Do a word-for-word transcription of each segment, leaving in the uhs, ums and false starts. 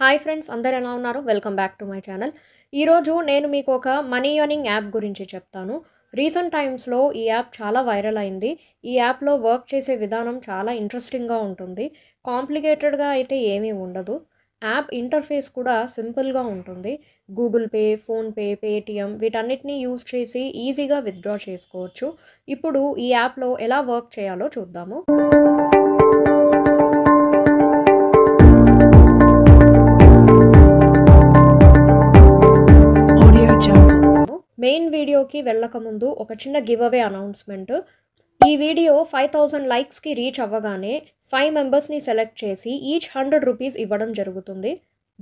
Hi friends, అందరు ఎలా ఉన్నారు? Welcome back to my channel. ఈరోజు నేను మీకు ఒక మనీ ఎర్నింగ్ యాప్ గురించి చెప్తాను. రీసెంట్ టైమ్స్లో ఈ యాప్ చాలా వైరల్ అయింది. ఈ యాప్లో వర్క్ చేసే విధానం చాలా ఇంట్రెస్టింగ్గా ఉంటుంది. కాంప్లికేటెడ్గా అయితే ఏమీ ఉండదు. యాప్ ఇంటర్ఫేస్ కూడా సింపుల్గా ఉంటుంది. గూగుల్ పే, ఫోన్పే, పేటిఎం వీటన్నిటిని యూజ్ చేసి ఈజీగా విత్డ్రా చేసుకోవచ్చు. ఇప్పుడు ఈ యాప్లో ఎలా వర్క్ చేయాలో చూద్దాము. మెయిన్ వీడియోకి వెళ్ళకముందు ఒక చిన్న గివ్ అవే అనౌన్స్మెంట్. ఈ వీడియో ఫైవ్ థౌజండ్ లైక్స్కి రీచ్ అవ్వగానే ఫైవ్ మెంబర్స్ని సెలెక్ట్ చేసి ఈచ్ హండ్రెడ్ రూపీస్ ఇవ్వడం జరుగుతుంది.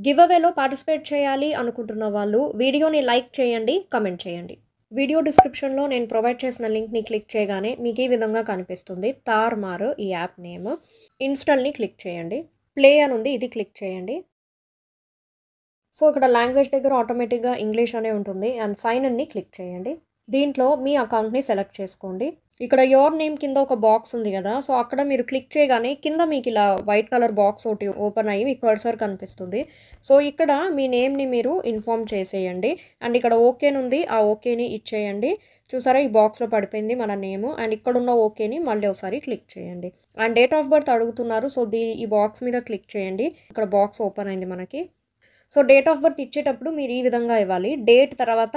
గివ్ అవేలో పార్టిసిపేట్ చేయాలి అనుకుంటున్న వాళ్ళు వీడియోని లైక్ చేయండి, కమెంట్ చేయండి. వీడియో డిస్క్రిప్షన్లో నేను ప్రొవైడ్ చేసిన లింక్ని క్లిక్ చేయగానే మీకు ఈ విధంగా కనిపిస్తుంది తార్ మారు ఈ యాప్ నేమ్. ఇన్స్టాల్ని క్లిక్ చేయండి, ప్లే అని ఉంది, ఇది క్లిక్ చేయండి. సో ఇక్కడ లాంగ్వేజ్ దగ్గర ఆటోమేటిక్గా ఇంగ్లీష్ అనే ఉంటుంది. అండ్ సైన్ ఇన్ని క్లిక్ చేయండి. దీంట్లో మీ అకౌంట్ని సెలెక్ట్ చేసుకోండి. ఇక్కడ యువర్ నేమ్ కింద ఒక బాక్స్ ఉంది కదా, సో అక్కడ మీరు క్లిక్ చేయగానే కింద మీకు ఇలా వైట్ కలర్ బాక్స్ ఒకటి ఓపెన్ అయ్యి మీ కర్సర్ కనిపిస్తుంది. సో ఇక్కడ మీ నేమ్ని మీరు ఇన్ఫామ్ చేసేయండి. అండ్ ఇక్కడ ఓకేనుంది, ఆ ఓకేని ఇచ్చేయండి. చూసారా, ఈ బాక్స్లో పడిపోయింది మన నేము. అండ్ ఇక్కడున్న ఓకేని మళ్ళీ ఒకసారి క్లిక్ చేయండి. అండ్ డేట్ ఆఫ్ బర్త్ అడుగుతున్నారు, సో దీ ఈ బాక్స్ మీద క్లిక్ చేయండి. ఇక్కడ బాక్స్ ఓపెన్ అయింది మనకి. సో డేట్ ఆఫ్ బర్త్ ఇచ్చేటప్పుడు మీరు ఈ విధంగా ఇవ్వాలి. డేట్ తర్వాత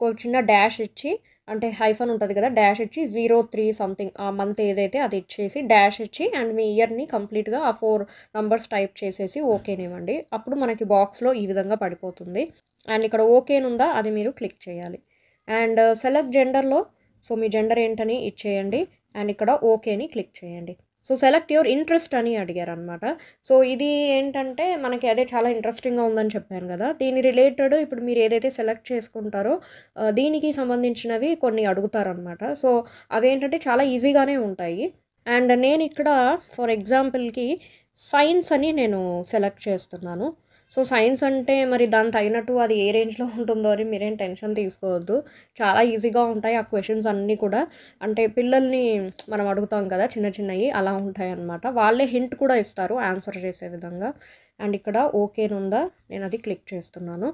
ఒక చిన్న డాష్ ఇచ్చి, అంటే హైఫన్ ఉంటుంది కదా, డాష్ ఇచ్చి జీరో త్రీ సంథింగ్ ఆ మంత్ ఏదైతే అది ఇచ్చేసి డాష్ ఇచ్చి అండ్ మీ ఇయర్ని కంప్లీట్గా ఆ ఫోర్ నంబర్స్ టైప్ చేసేసి ఓకేనివ్వండి. అప్పుడు మనకి బాక్స్లో ఈ విధంగా పడిపోతుంది. అండ్ ఇక్కడ ఓకేనుందా అది మీరు క్లిక్ చేయాలి. అండ్ సెలెక్ట్ జెండర్లో సో మీ జెండర్ ఏంటని ఇచ్చేయండి. అండ్ ఇక్కడ ఓకేని క్లిక్ చేయండి. సో సెలెక్ట్ యువర్ ఇంట్రెస్ట్ అని అడిగారు అనమాట. సో ఇది ఏంటంటే మనకి అదే చాలా ఇంట్రెస్టింగ్గా ఉందని చెప్పాను కదా, దీని రిలేటెడ్ ఇప్పుడు మీరు ఏదైతే సెలెక్ట్ చేసుకుంటారో దీనికి సంబంధించినవి కొన్ని అడుగుతారనమాట. సో అవేంటంటే చాలా ఈజీగానే ఉంటాయి. అండ్ నేను ఇక్కడ ఫర్ ఎగ్జాంపుల్కి సైన్స్ అని నేను సెలెక్ట్ చేస్తున్నాను. సో సైన్స్ అంటే మరి దాని తగినట్టు అది ఏ రేంజ్లో ఉంటుందో అని మీరేం టెన్షన్ తీసుకోవద్దు. చాలా ఈజీగా ఉంటాయి ఆ క్వశ్చన్స్ అన్నీ కూడా. అంటే పిల్లల్ని మనం అడుగుతాం కదా చిన్న చిన్నవి, అలా ఉంటాయి అన్నమాట. వాళ్ళే హింట్ కూడా ఇస్తారు ఆన్సర్ చేసే విధంగా. అండ్ ఇక్కడ ఓకేనుందా నేను అది క్లిక్ చేస్తున్నాను.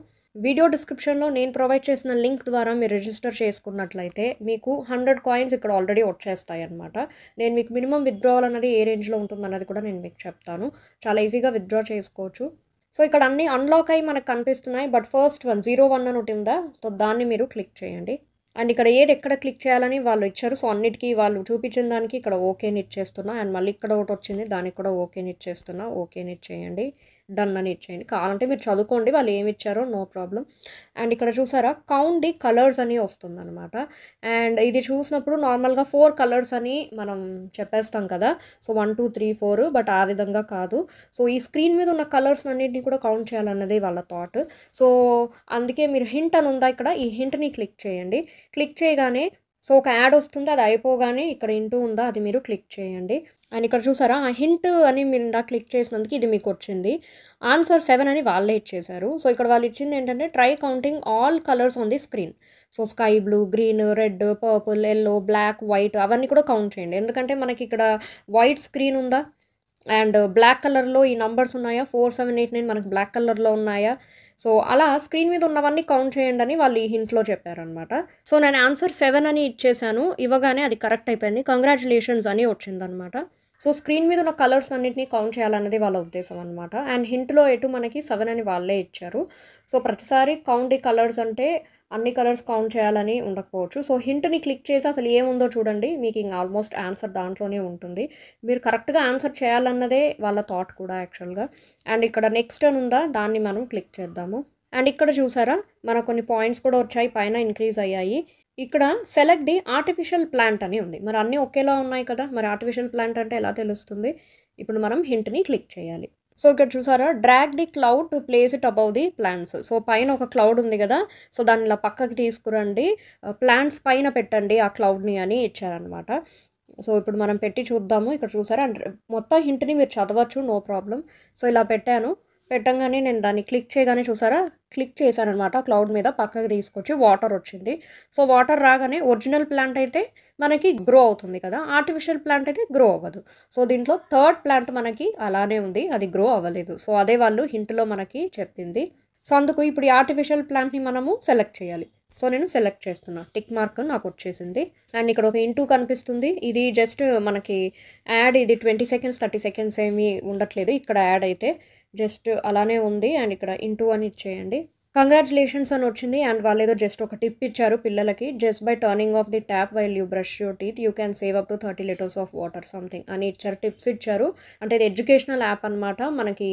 వీడియో డిస్క్రిప్షన్లో నేను ప్రొవైడ్ చేసిన లింక్ ద్వారా మీరు రిజిస్టర్ చేసుకున్నట్లయితే మీకు హండ్రెడ్ కాయిన్స్ ఇక్కడ ఆల్రెడీ వచ్చేస్తాయి అనమాట. నేను మీకు మినిమం విత్డ్రావల్ అనేది ఏ రేంజ్లో ఉంటుందన్నది కూడా నేను మీకు చెప్తాను. చాలా ఈజీగా విత్డ్రా చేసుకోవచ్చు. సో ఇక్కడ అన్నీ అన్లాక్ అయ్యి మనకు కనిపిస్తున్నాయి. But first one zero one అని ఉంటుందా, సో దాన్ని మీరు క్లిక్ చేయండి. అండ్ ఇక్కడ ఏది ఎక్కడ క్లిక్ చేయాలని వాళ్ళు ఇచ్చారు. సో అన్నిటికీ వాళ్ళు చూపించిన దానికి ఇక్కడ ఓకేని ఇచ్చేస్తున్నా. అండ్ మళ్ళీ ఇక్కడ ఒకటి వచ్చింది, దానికి కూడా ఓకేని ఇచ్చేస్తున్నా. ఓకేని ఇచ్చేయండి, డన్ అని ఇచ్చేయండి. కావాలంటే మీరు చదువుకోండి వాళ్ళు ఏమి ఇచ్చారో, నో ప్రాబ్లం. అండ్ ఇక్కడ చూసారా కౌంట్ ది కలర్స్ అని వస్తుందన్నమాట. అండ్ ఇది చూసినప్పుడు నార్మల్గా ఫోర్ కలర్స్ అని మనం చెప్పేస్తాం కదా, so one two three four but ఆ విధంగా కాదు. సో ఈ స్క్రీన్ మీద ఉన్న కలర్స్ అన్నింటినీ కూడా కౌంట్ చేయాలన్నది వాళ్ళ థాట్. సో అందుకే మీరు హింట్ అని ఉందా ఇక్కడ, ఈ హింట్ని క్లిక్ చేయండి. క్లిక్ చేయగానే సో ఒక యాడ్ వస్తుంది, అది అయిపోగానే ఇక్కడ ఇంటూ ఉందా అది మీరు క్లిక్ చేయండి. అండ్ ఇక్కడ చూసారా ఆ హింట్ అని మీరు ఇందా క్లిక్ చేసినందుకు ఇది మీకు వచ్చింది. ఆన్సర్ సెవెన్ అని వాళ్ళే ఇచ్చేశారు. సో ఇక్కడ వాళ్ళు ఇచ్చింది ఏంటంటే try counting all colours on the screen. So sky blue, green, red, purple, yellow, black, white అవన్నీ కూడా కౌంట్ చేయండి. ఎందుకంటే మనకి ఇక్కడ వైట్ స్క్రీన్ ఉందా అండ్ బ్లాక్ కలర్లో ఈ నంబర్స్ ఉన్నాయా, ఫోర్ సెవెన్ ఎయిట్ నైన్ మనకి బ్లాక్ కలర్లో ఉన్నాయా. సో అలా స్క్రీన్ మీద ఉన్నవన్నీ కౌంట్ చేయండి అని వాళ్ళు ఈ హింట్లో చెప్పారనమాట. సో నేను ఆన్సర్ సెవెన్ అని ఇచ్చేసాను. ఇవ్వగానే అది కరెక్ట్ అయిపోయింది, కంగ్రాచులేషన్స్ అని వచ్చిందనమాట. సో స్క్రీన్ మీద ఉన్న కలర్స్ అన్నింటినీ కౌంట్ చేయాలన్నది వాళ్ళ ఉద్దేశం అనమాట. అండ్ హింట్లో ఎటు మనకి సెవెన్ అని వాళ్ళే ఇచ్చారు. సో ప్రతిసారి కౌంట్ ది కలర్స్ అంటే అన్ని కలర్స్ కౌంట్ చేయాలని ఉండకపోవచ్చు. సో హింట్ని క్లిక్ చేసి అసలు ఏముందో చూడండి, మీకు ఇంకా ఆల్మోస్ట్ ఆన్సర్ దాంట్లోనే ఉంటుంది. మీరు కరెక్ట్గా ఆన్సర్ చేయాలన్నదే వాళ్ళ థాట్ కూడా యాక్చువల్గా. అండ్ ఇక్కడ నెక్స్ట్ అని ఉందా దాన్ని మనం క్లిక్ చేద్దాము. అండ్ ఇక్కడ చూసారా మన కొన్ని పాయింట్స్ కూడా వచ్చాయి, పైన ఇంక్రీజ్ అయ్యాయి. ఇక్కడ సెలెక్ట్ ది ఆర్టిఫిషియల్ ప్లాంట్ అని ఉంది. మరి అన్నీ ఒకేలా ఉన్నాయి కదా, మరి ఆర్టిఫిషియల్ ప్లాంట్ అంటే ఎలా తెలుస్తుంది? ఇప్పుడు మనం హింట్ని క్లిక్ చేయాలి. సో ఇక్కడ చూసారా drag the cloud to place it above the plants. So పైన ఒక క్లౌడ్ ఉంది కదా, సో దాన్ని ఇలా పక్కకి తీసుకురండి, ప్లాంట్స్ పైన పెట్టండి ఆ క్లౌడ్ని అని ఇచ్చారనమాట. సో ఇప్పుడు మనం పెట్టి చూద్దాము. ఇక్కడ చూసారా మొత్తం హింట్ని మీరు చదవచ్చు, నో ప్రాబ్లం. సో ఇలా పెట్టాను. పెట్టంగానే నేను దాన్ని క్లిక్ చేయగానే చూసారా, క్లిక్ చేశాను అనమాట. క్లౌడ్ మీద పక్కకు తీసుకొచ్చి వాటర్ వచ్చింది. సో వాటర్ రాగానే ఒరిజినల్ ప్లాంట్ అయితే మనకి గ్రో అవుతుంది కదా, ఆర్టిఫిషియల్ ప్లాంట్ అయితే గ్రో అవ్వదు. సో దీంట్లో థర్డ్ ప్లాంట్ మనకి అలానే ఉంది, అది గ్రో అవ్వలేదు. సో అదే వాళ్ళు హింట్లో మనకి చెప్పింది. సో అందుకు ఇప్పుడు ఈ ఆర్టిఫిషియల్ ప్లాంట్ని మనము సెలెక్ట్ చేయాలి. సో నేను సెలెక్ట్ చేస్తున్నా, టిక్ మార్క్ నాకు వచ్చేసింది. అండ్ ఇక్కడ ఒక ఇంటూ కనిపిస్తుంది, ఇది జస్ట్ మనకి యాడ్, ఇది ట్వంటీ సెకండ్స్ థర్టీ సెకండ్స్ ఏమీ ఉండట్లేదు. ఇక్కడ యాడ్ అయితే జస్ట్ అలానే ఉంది. అండ్ ఇక్కడ ఇంటూ అని ఇచ్చేయండి. కంగ్రాచులేషన్స్ అని వచ్చింది. అండ్ వాళ్ళు ఏదో జస్ట్ ఒక టిప్ ఇచ్చారు పిల్లలకి, just by turning off the tap while you brush your teeth you can save up to thirty litres of water something అని ఇచ్చారు, టిప్స్ ఇచ్చారు. అంటే ఇది ఎడ్యుకేషనల్ యాప్ అనమాట. మనకి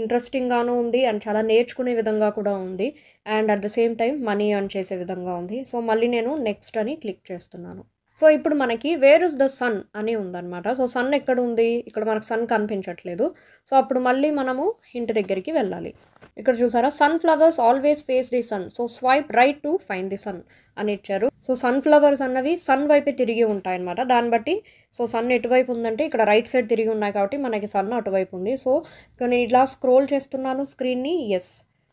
ఇంట్రెస్టింగ్గాను ఉంది అండ్ చాలా నేర్చుకునే విధంగా కూడా ఉంది. And at the same time money earn చేసే విధంగా ఉంది. సో మళ్ళీ నేను నెక్స్ట్ అని క్లిక్ చేస్తున్నాను. సో ఇప్పుడు మనకి వేర్ ఇస్ ద సన్ అని ఉందన్నమాట. సో సన్ ఎక్కడ ఉంది, ఇక్కడ మనకు సన్ కనిపించట్లేదు. సో అప్పుడు మళ్ళీ మనము హింట్ దగ్గరికి వెళ్ళాలి. ఇక్కడ చూసారా, sunflowers always face the sun, so swipe right to find the sun అని ఇచ్చారు. సో సన్ ఫ్లవర్స్ అన్నవి సన్ వైపే తిరిగి ఉంటాయన్నమాట. దాన్ని బట్టి సో సన్ ఎటువైపు ఉందంటే ఇక్కడ రైట్ సైడ్ తిరిగి ఉన్నాయి కాబట్టి మనకి సన్ అటువైపు ఉంది. సో నేను ఇలా స్క్రోల్ చేస్తున్నాను స్క్రీన్ని, ఎస్.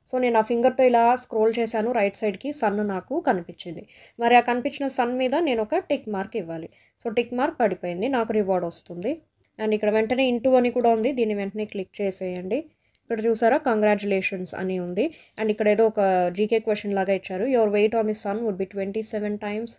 సో నేను ఆ ఫింగర్తో ఇలా స్క్రోల్ చేశాను రైట్ సైడ్కి, సన్ నాకు కనిపించింది. మరి ఆ కనిపించిన సన్ మీద నేను ఒక టిక్ మార్క్ ఇవ్వాలి. సో టిక్ మార్క్ పడిపోయింది, నాకు రివార్డ్ వస్తుంది. అండ్ ఇక్కడ వెంటనే ఇంటూ అని కూడా ఉంది, దీన్ని వెంటనే క్లిక్ చేసేయండి. ఇక్కడ చూసారా, కంగ్రాచులేషన్స్ అని ఉంది. అండ్ ఇక్కడ ఏదో ఒక జీకే క్వశ్చన్ లాగా ఇచ్చారు, your weight on the sun would be twenty seven times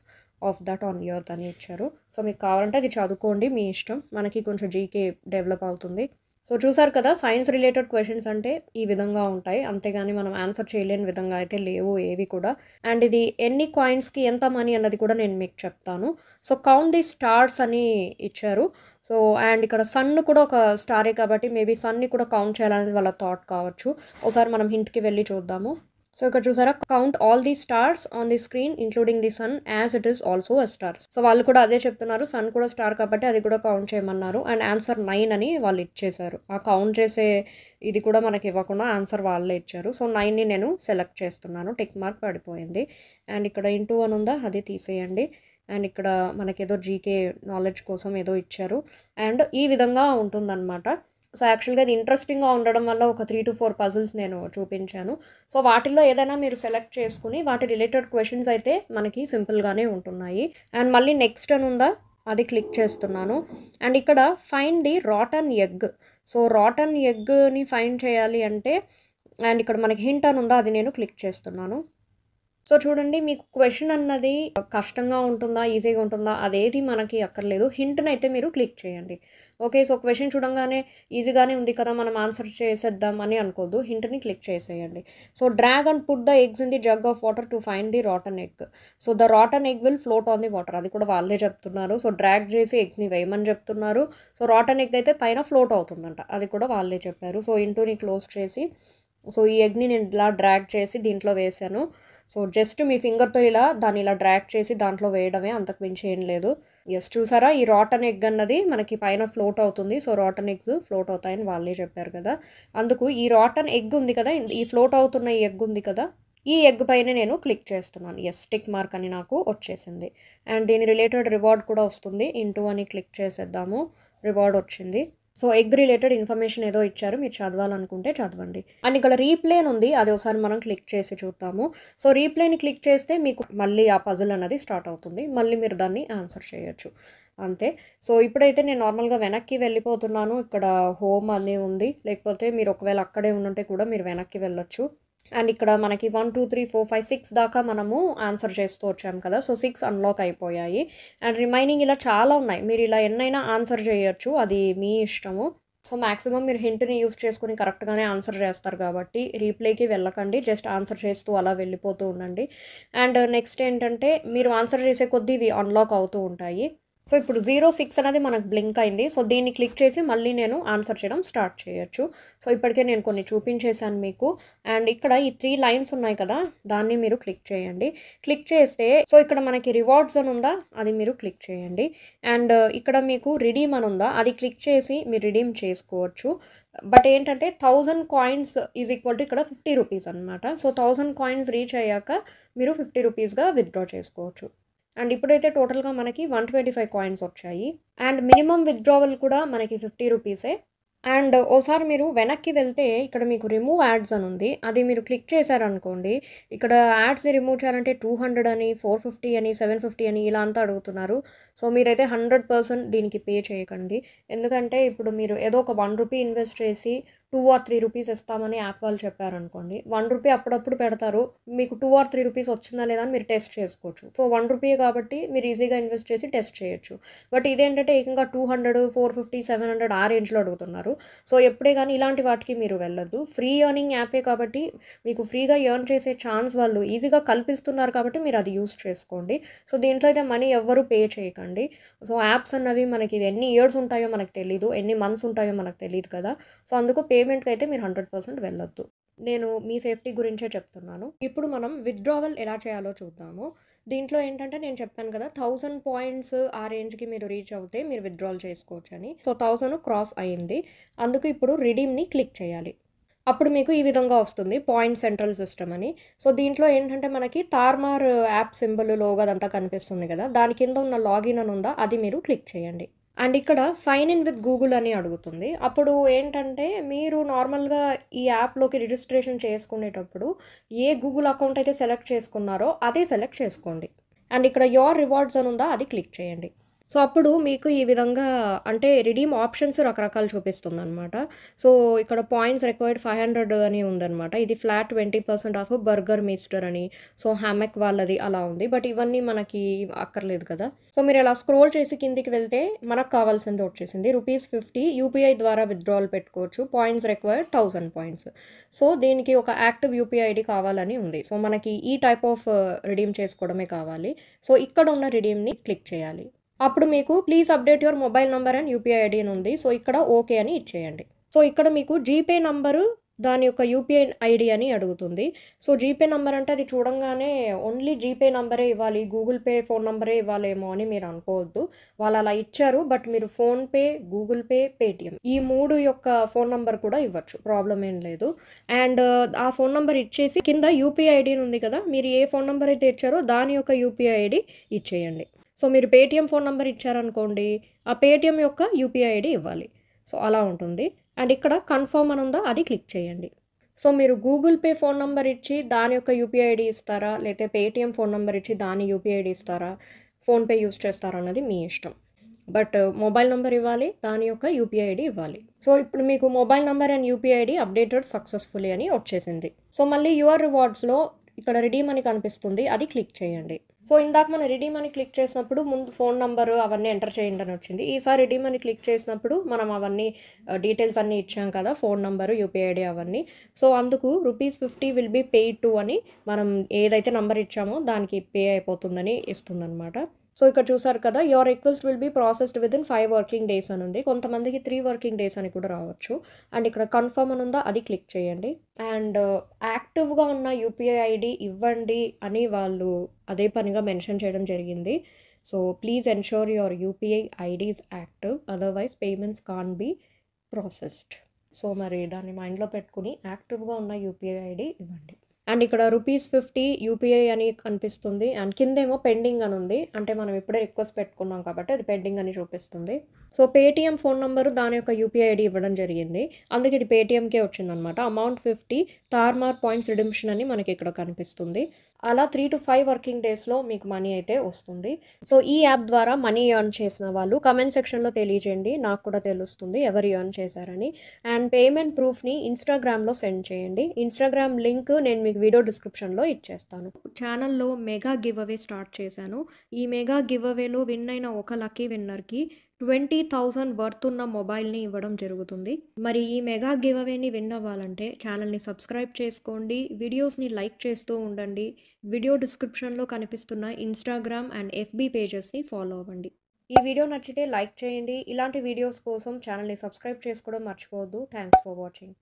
of that on earth అని ఇచ్చారు. సో మీకు కావాలంటే అది చదువుకోండి, మీ ఇష్టం, మనకి కొంచెం జీకే డెవలప్ అవుతుంది. సో చూసారు కదా, సైన్స్ రిలేటెడ్ క్వశ్చన్స్ అంటే ఈ విధంగా ఉంటాయి, అంతేగాని మనం ఆన్సర్ చేయలేని విధంగా అయితే లేవు ఏవి కూడా. అండ్ ఇది ఎన్ని కాయిన్స్కి ఎంత మనీ అన్నది కూడా నేను మీకు చెప్తాను. సో కౌంట్ ది స్టార్స్ అని ఇచ్చారు. సో అండ్ ఇక్కడ సన్ కూడా ఒక స్టారే కాబట్టి మేబీ సన్ని కూడా కౌంట్ చేయాలనేది వాళ్ళ థాట్ కావచ్చు. ఒకసారి మనం హింట్కి వెళ్ళి చూద్దాము. సో ఇక్కడ చూసారా, count all the stars on the screen including the sun as it is also a star. So వాళ్ళు కూడా అదే చెప్తున్నారు, సన్ కూడా స్టార్ కాబట్టి అది కూడా కౌంట్ చేయమన్నారు. అండ్ ఆన్సర్ నైన్ అని వాళ్ళు ఇచ్చేశారు. ఆ కౌంట్ చేసే ఇది కూడా మనకి ఇవ్వకుండా ఆన్సర్ వాళ్ళే ఇచ్చారు. సో నైన్ని నేను సెలెక్ట్ చేస్తున్నాను, టిక్ మార్క్ పడిపోయింది. అండ్ ఇక్కడ ఇంటూ అని ఉందా, అది తీసేయండి. అండ్ ఇక్కడ మనకి ఏదో జీకే నాలెడ్జ్ కోసం ఏదో ఇచ్చారు. అండ్ ఈ విధంగా ఉంటుందన్నమాట. సో యాక్చువల్గా అది ఇంట్రెస్టింగ్గా ఉండడం వల్ల ఒక త్రీ టు ఫోర్ పజిల్స్ నేను చూపించాను. సో వాటిల్లో ఏదైనా మీరు సెలెక్ట్ చేసుకుని వాటి రిలేటెడ్ క్వశ్చన్స్ అయితే మనకి సింపుల్గానే ఉంటున్నాయి. అండ్ మళ్ళీ నెక్స్ట్ అని ఉందా, అది క్లిక్ చేస్తున్నాను. అండ్ ఇక్కడ find the rotten egg. So rotten ఎగ్ని ఫైండ్ చేయాలి అంటే, అండ్ ఇక్కడ మనకి హింట్ అని ఉందా, అది నేను క్లిక్ చేస్తున్నాను. సో చూడండి, మీకు క్వశ్చన్ అన్నది కష్టంగా ఉంటుందా ఈజీగా ఉంటుందా అదేది మనకి అక్కర్లేదు, హింట్ని అయితే మీరు క్లిక్ చేయండి. ఓకే, సో క్వశ్చన్ చూడంగానే ఈజీగానే ఉంది కదా మనం ఆన్సర్ చేసేద్దాం అని అనుకోద్దు, హింట్ని క్లిక్ చేసేయండి. So drag and put the eggs in the jug of water to find the rotten egg. So the rotten egg will float on the water, అది కూడా వాళ్ళే చెప్తున్నారు. సో డ్రాగ్ చేసి ఎగ్స్ని వేయమని చెప్తున్నారు. సో రాటన్ ఎగ్ అయితే పైన ఫ్లోట్ అవుతుందంట, అది కూడా వాళ్ళే చెప్పారు. సో ఇంటూని క్లోజ్ చేసి, సో ఈ ఎగ్ని నేను ఇలా డ్రాగ్ చేసి దీంట్లో వేశాను. సో జస్ట్ మీ ఫింగర్తో ఇలా దాన్ని ఇలా డ్రాగ్ చేసి దాంట్లో వేయడమే, అంతకు మించి ఏం లేదు. ఎస్, చూసారా, ఈ రాటన్ ఎగ్ అన్నది మనకి పైన ఫ్లోట్ అవుతుంది. సో రాటన్ ఎగ్స్ ఫ్లోట్ అవుతాయని వాళ్ళే చెప్పారు కదా, అందుకు ఈ రాటన్ ఎగ్ ఉంది కదా, ఈ ఫ్లోట్ అవుతున్న ఈ ఎగ్ ఉంది కదా, ఈ ఎగ్ పైన నేను క్లిక్ చేస్తున్నాను. ఎస్, టిక్ మార్క్ అని నాకు వచ్చేసింది. అండ్ దీని రిలేటెడ్ రివార్డ్ కూడా వస్తుంది, ఇంటూ అని క్లిక్ చేసేద్దాము, రివార్డ్ వచ్చింది. సో ఎగ్ రిలేటెడ్ ఇన్ఫర్మేషన్ ఏదో ఇచ్చారు, మీరు చదవాలనుకుంటే చదవండి. అండ్ ఇక్కడ రీప్లే ఉంది, అది ఒకసారి మనం క్లిక్ చేసి చూద్దాము. సో రీప్లేని క్లిక్ చేస్తే మీకు మళ్ళీ ఆ పజిల్ అనేది స్టార్ట్ అవుతుంది, మళ్ళీ మీరు దాన్ని ఆన్సర్ చేయొచ్చు, అంతే. సో ఇప్పుడైతే నేను నార్మల్గా వెనక్కి వెళ్ళిపోతున్నాను, ఇక్కడ హోమ్ అనే ఉంది, లేకపోతే మీరు ఒకవేళ అక్కడే ఉండుంటే కూడా మీరు వెనక్కి వెళ్ళొచ్చు. అండ్ ఇక్కడ మనకి one two three four five six దాకా మనము ఆన్సర్ చేస్తూ వచ్చాము కదా, సో సిక్స్ అన్లాక్ అయిపోయాయి. అండ్ రిమైనింగ్ ఇలా చాలా ఉన్నాయి, మీరు ఇలా ఎన్నైనా ఆన్సర్ చేయొచ్చు, అది మీ ఇష్టము. సో మ్యాక్సిమం మీరు హింట్ని యూస్ చేసుకుని కరెక్ట్గానే ఆన్సర్ చేస్తారు కాబట్టి రీప్లేకి వెళ్ళకండి, జస్ట్ ఆన్సర్ చేస్తూ అలా వెళ్ళిపోతూ ఉండండి. అండ్ నెక్స్ట్ ఏంటంటే మీరు ఆన్సర్ చేసే కొద్దీ ఇవి అన్లాక్ అవుతూ ఉంటాయి. సో ఇప్పుడు జీరో సిక్స్ అనేది మనకు బ్లింక్ అయింది. సో దీన్ని క్లిక్ చేసి మళ్ళీ నేను ఆన్సర్ చేయడం స్టార్ట్ చేయొచ్చు. సో ఇప్పటికే నేను కొన్ని చూపించేశాను మీకు. అండ్ ఇక్కడ ఈ త్రీ లైన్స్ ఉన్నాయి కదా, దాన్ని మీరు క్లిక్ చేయండి. క్లిక్ చేస్తే సో ఇక్కడ మనకి రివార్డ్స్ అని ఉందా, అది మీరు క్లిక్ చేయండి. అండ్ ఇక్కడ మీకు రిడీమ్ అని ఉందా, అది క్లిక్ చేసి మీరు రిడీమ్ చేసుకోవచ్చు. బట్ ఏంటంటే thousand coins is equal to ఇక్కడ ఫిఫ్టీ రూపీస్ అనమాట. సో థౌజండ్ కాయిన్స్ రీచ్ అయ్యాక మీరు ఫిఫ్టీ రూపీస్గా విత్డ్రా చేసుకోవచ్చు. అండ్ ఇప్పుడైతే టోటల్గా మనకి వన్ ట్వంటీ ఫైవ్ కాయిన్స్ వచ్చాయి. అండ్ మినిమం విత్డ్రావల్ కూడా మనకి ఫిఫ్టీ రూపీసే. And uh, ఓసారి మీరు వెనక్కి వెళ్తే ఇక్కడ మీకు రిమూవ్ యాడ్స్ అని ఉంది. అది మీరు క్లిక్ చేశారనుకోండి, ఇక్కడ యాడ్స్ని రిమూవ్ చేయాలంటే టూ హండ్రెడ్ అని, ఫోర్ ఫిఫ్టీ అని, సెవెన్ ఫిఫ్టీ అని ఇలా అంతా అడుగుతున్నారు. సో మీరైతే హండ్రెడ్ పర్సెంట్ దీనికి పే చేయకండి. ఎందుకంటే ఇప్పుడు మీరు ఏదో ఒక వన్ రూపీ ఇన్వెస్ట్ చేసి టూ ఆర్ త్రీ రూపీస్ ఇస్తామని యాప్ వాళ్ళు చెప్పారనుకోండి, వన్ రూపీ అప్పుడప్పుడు పెడతారు, మీకు టూ ఆర్ త్రీ రూపీస్ వచ్చిందా లేదా అని మీరు టెస్ట్ చేసుకోవచ్చు. సో వన్ రూపీ కాబట్టి మీరు ఈజీగా ఇన్వెస్ట్ చేసి టెస్ట్ చేయొచ్చు. బట్ ఇదేంటంటే ఏకంగా two hundred, four fifty, seven hundred ఆ రేంజ్లో అడుగుతున్నారు. సో ఎప్పుడే కానీ ఇలాంటి వాటికి మీరు వెళ్ళొద్దు. ఫ్రీ ఎర్నింగ్ యాపే కాబట్టి మీకు ఫ్రీగా ఎర్న్ చేసే ఛాన్స్ వాళ్ళు ఈజీగా కల్పిస్తున్నారు కాబట్టి మీరు అది యూస్ చేసుకోండి. సో దీంట్లో అయితే మనీ ఎవ్వరూ పే చేయకండి. సో యాప్స్ అన్నవి మనకి ఎన్ని ఇయర్స్ ఉంటాయో మనకు తెలియదు, ఎన్ని మంత్స్ ఉంటాయో మనకు తెలియదు కదా. సో అందుకు పేమెంట్కి అయితే మీరు హండ్రెడ్ పర్సెంట్ వెళ్ళొద్దు. నేను మీ సేఫ్టీ గురించే చెప్తున్నాను. ఇప్పుడు మనం విత్డ్రావల్ ఎలా చేయాలో చూద్దాము. దీంట్లో ఏంటంటే నేను చెప్పాను కదా, థౌజండ్ పాయింట్స్ ఆ రేంజ్కి మీరు రీచ్ అవుతే మీరు విత్డ్రాల్ చేసుకోవచ్చు అని. సో థౌజండ్ క్రాస్ అయ్యింది, అందుకు ఇప్పుడు రిడీమ్ని క్లిక్ చేయాలి. అప్పుడు మీకు ఈ విధంగా వస్తుంది పాయింట్ సెంట్రల్ సిస్టమ్ అని. సో దీంట్లో ఏంటంటే మనకి తార్మార్ యాప్ సింబల్ లోగో అదంతా కనిపిస్తుంది కదా, దాని కింద ఉన్న లాగిన్ అని ఉందా, అది మీరు క్లిక్ చేయండి. అండ్ ఇక్కడ సైన్ ఇన్ విత్ గూగుల్ అని అడుగుతుంది. అప్పుడు ఏంటంటే మీరు నార్మల్గా ఈ యాప్లోకి రిజిస్ట్రేషన్ చేసుకునేటప్పుడు ఏ గూగుల్ అకౌంట్ అయితే సెలెక్ట్ చేసుకున్నారో అదే సెలెక్ట్ చేసుకోండి. అండ్ ఇక్కడ యోర్ రివార్డ్స్ అని ఉందా, అది క్లిక్ చేయండి. సో అప్పుడు మీకు ఈ విధంగా అంటే రిడీమ్ ఆప్షన్స్ రకరకాలు చూపిస్తుంది అనమాట. సో ఇక్కడ పాయింట్స్ రిక్వైర్డ్ ఫైవ్ హండ్రెడ్ అని ఉందనమాట. ఇది flat twenty percent off burger Meister అని, సో హ్యామెక్ వాళ్ళది అలా ఉంది. బట్ ఇవన్నీ మనకి అక్కర్లేదు కదా. సో మీరు ఇలా స్క్రోల్ చేసి కిందికి వెళ్తే మనకు కావాల్సింది వచ్చేసింది. రూపీస్ ఫిఫ్టీ యూపీఐ ద్వారా విత్డ్రాల్ పెట్టుకోవచ్చు. Points required thousand points. So దీనికి ఒక యాక్టివ్ యూపీఐ ఐడి కావాలని ఉంది. సో మనకి ఈ టైప్ ఆఫ్ రిడీమ్ చేసుకోవడమే కావాలి. సో ఇక్కడ ఉన్న రిడీమ్ని క్లిక్ చేయాలి. అప్పుడు మీకు please update your mobile number and UPI ID అని ఉంది. సో ఇక్కడ ఓకే అని ఇచ్చేయండి. సో ఇక్కడ మీకు జీపే నంబరు దాని యొక్క యూపీఐ ఐడి అని అడుగుతుంది. సో జీపే నంబర్ అంటే అది చూడంగానే ఓన్లీ జీపే నంబరే ఇవ్వాలి, గూగుల్ పే ఫోన్ నంబరే ఇవ్వాలేమో అని మీరు అనుకోవద్దు. వాళ్ళు అలా ఇచ్చారు, బట్ మీరు ఫోన్పే, గూగుల్ పే, పేటిఎం ఈ మూడు యొక్క ఫోన్ నంబర్ కూడా ఇవ్వచ్చు, ప్రాబ్లం ఏం లేదు. అండ్ ఆ ఫోన్ నంబర్ ఇచ్చేసి కింద యూపీఐ ఐడి ఉంది కదా, మీరు ఏ ఫోన్ నంబర్ అయితే ఇచ్చారో దాని యొక్క యూపీఐ ఐడి ఇచ్చేయండి. సో మీరు పేటిఎం ఫోన్ నెంబర్ ఇచ్చారనుకోండి, ఆ పేటిఎం యొక్క యూపీఐ ఐడి ఇవ్వాలి. సో అలా ఉంటుంది. అండ్ ఇక్కడ కన్ఫర్మ్ అని ఉందా, అది క్లిక్ చేయండి. సో మీరు గూగుల్ పే ఫోన్ నెంబర్ ఇచ్చి దాని యొక్క యూపీఐ ఐడి ఇస్తారా, లేకపోతే పేటిఎం ఫోన్ నెంబర్ ఇచ్చి దాని యూపీఐ ఐడి ఇస్తారా, ఫోన్పే యూస్ చేస్తారా అన్నది మీ ఇష్టం. బట్ మొబైల్ నెంబర్ ఇవ్వాలి, దాని యొక్క యూపీఐ ఐడి ఇవ్వాలి. సో ఇప్పుడు మీకు mobile number and UPI ID updated successfully అని వచ్చేసింది. సో మళ్ళీ యువర్ రివార్డ్స్లో ఇక్కడ రిడీమ్ అని కనిపిస్తుంది, అది క్లిక్ చేయండి. సో ఇందాక మనం రిడీమ్ అని క్లిక్ చేసినప్పుడు ముందు ఫోన్ నంబరు అవన్నీ ఎంటర్ చేయండి అని వచ్చింది. ఈసారి రిడీమ్ అని క్లిక్ చేసినప్పుడు మనం అవన్నీ డీటెయిల్స్ అన్నీ ఇచ్చాం కదా, ఫోన్ నంబరు, యూపీఐ ఐడి అవన్నీ. సో అందుకు rupees fifty will be paid to అని మనం ఏదైతే నంబర్ ఇచ్చామో దానికి పే అయిపోతుందని ఇస్తుందన్నమాట. సో ఇక్కడ చూసారు కదా, your request will be processed within five working days అని ఉంది. కొంతమందికి త్రీ వర్కింగ్ డేస్ అని కూడా రావచ్చు. అండ్ ఇక్కడ కన్ఫర్మ్ అని ఉందా, అది క్లిక్ చేయండి. అండ్ యాక్టివ్గా ఉన్న యూపీఐ ఐడి ఇవ్వండి అని వాళ్ళు అదే పనిగా మెన్షన్ చేయడం జరిగింది. So please ensure your UPI ID is active, otherwise payments can be processed. So మరి దాన్ని మైండ్లో పెట్టుకుని యాక్టివ్గా ఉన్న యూపీఐ ఐడి ఇవ్వండి. అండ్ ఇక్కడ రూపీస్ ఫిఫ్టీ యూపీఐ అని కనిపిస్తుంది. అండ్ కిందేమో పెండింగ్ అని ఉంది, అంటే మనం ఇప్పుడే రిక్వెస్ట్ పెట్టుకున్నాం కాబట్టి అది పెండింగ్ అని చూపిస్తుంది. సో పేటిఎం ఫోన్ నెంబరు దాని యొక్క యూపీఐ ఐడి ఇవ్వడం జరిగింది, అందుకే ఇది పేటిఎంకే వచ్చిందనమాట. అమౌంట్ ఫిఫ్టీ తార్మార్ పాయింట్స్ రిడెంప్షన్ అని మనకి ఇక్కడ కనిపిస్తుంది. అలా త్రీ టు ఫైవ్ వర్కింగ్ డేస్లో మీకు మనీ అయితే వస్తుంది. సో ఈ యాప్ ద్వారా మనీ ఎర్న్ చేసిన వాళ్ళు కమెంట్ సెక్షన్లో తెలియజేయండి, నాకు కూడా తెలుస్తుంది ఎవరు ఎర్న్ చేశారని. అండ్ పేమెంట్ ప్రూఫ్ని ఇన్స్టాగ్రామ్లో సెండ్ చేయండి. ఇన్స్టాగ్రామ్ లింక్ నేను మీకు వీడియో డిస్క్రిప్షన్లో ఇచ్చేస్తాను. ఛానల్లో మెగా గివ్ అవే స్టార్ట్ చేశాను. ఈ మెగా గివ్ అవేలో విన్ అయిన ఒక లక్కీ విన్నర్కి ట్వంటీ థౌజండ్ వర్త్ ఉన్న మొబైల్ని ఇవ్వడం జరుగుతుంది. మరి ఈ మెగా గివ్ అవేని విన్ అవ్వాలంటే ఛానల్ని సబ్స్క్రైబ్ చేసుకోండి, వీడియోస్ని లైక్ చేస్తూ ఉండండి, వీడియో డిస్క్రిప్షన్లో కనిపిస్తున్న ఇన్స్టాగ్రామ్ అండ్ ఎఫ్బీ పేజెస్ని ఫాలో అవ్వండి. ఈ వీడియో నచ్చితే లైక్ చేయండి. ఇలాంటి వీడియోస్ కోసం ఛానల్ని సబ్స్క్రైబ్ చేసుకోవడం మర్చిపోవద్దు. Thanks for watching.